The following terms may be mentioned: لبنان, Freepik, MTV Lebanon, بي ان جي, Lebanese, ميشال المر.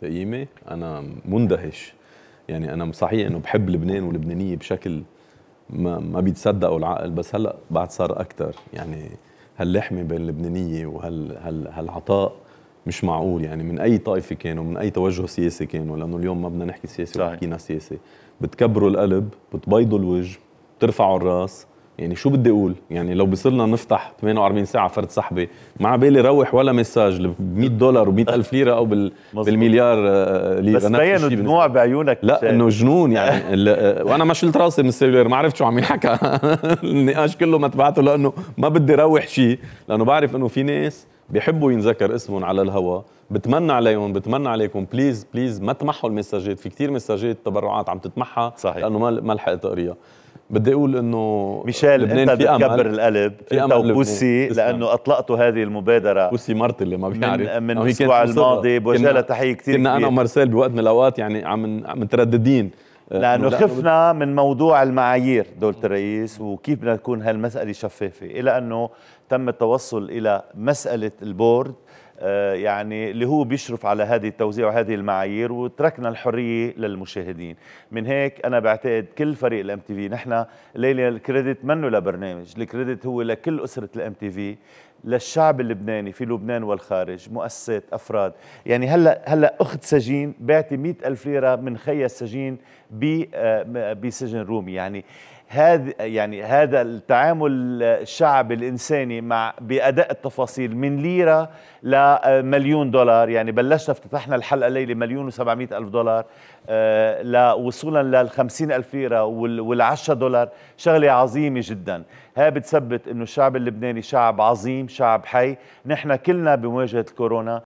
تقييمي انا مندهش. يعني انا صحيح انه بحب لبنان واللبنانيه بشكل ما بيتصدقوا العقل، بس هلا بعد صار اكثر. يعني هاللحمه بين اللبنانيه وهالعطاء مش معقول، يعني من اي طائفه كانوا، من اي توجه سياسي كانوا، لانه اليوم ما بدنا نحكي سياسي وحكينا سياسي. بتكبروا القلب، بتبيضوا الوجه، بترفعوا الراس. يعني شو بدي اقول؟ يعني لو بصيرنا نفتح 48 ساعه فرد سحبه مع بالي روح ولا مساج ب $100 و100,000 ليره او بالمليار ليره. بس بين الدموع بعيونك، لا انه جنون يعني. وانا ما شلت راسي من السيلولير، ما عرفت شو عم ينحكى. النقاش كله ما تبعته، لانه ما بدي روح شيء، لانه بعرف انه في ناس بيحبوا ينذكر اسمهم على الهواء. بتمنى عليهم، بتمنى عليكم، بليز بليز ما تمحوا المساجات. في كثير مساجات تبرعات عم تتمحى لانه ما لحقت اقريها. بدي اقول انه ميشيل انت بتكبر القلب، انت وبوسي، لانه اطلقتوا هذه المبادره. بوسي مرتي اللي ما بيعرف، من الاسبوع الماضي بوجه لها تحيه كثير كبيره. كنا انا ومارسيل بوقت من الاوقات يعني عم مترددين، لانه خفنا من موضوع المعايير دولة الرئيس وكيف بدنا تكون هالمساله شفافه، الى انه تم التوصل الى مساله البورد، يعني اللي هو بيشرف على هذه التوزيع وهذه المعايير، وتركنا الحريه للمشاهدين. من هيك انا بعتقد كل فريق الام تي في، نحن الليله الكريدت منه لبرنامج، الكريدت هو لكل اسره الام تي في، للشعب اللبناني في لبنان والخارج، مؤسسات، افراد. يعني هلا اخت سجين بعتي 100,000 ليره من خيا السجين بسجن رومي. يعني هذا التعامل الشعبي الانساني مع باداء التفاصيل، من ليره لمليون $1,000,000. يعني بلشنا، افتتحنا الحلقه ليله $1,700,000 لوصولا ل50,000 ليره وال$10. شغله عظيمه جدا، ها بتثبت انه الشعب اللبناني شعب عظيم، شعب حي. نحن كلنا بمواجهه الكورونا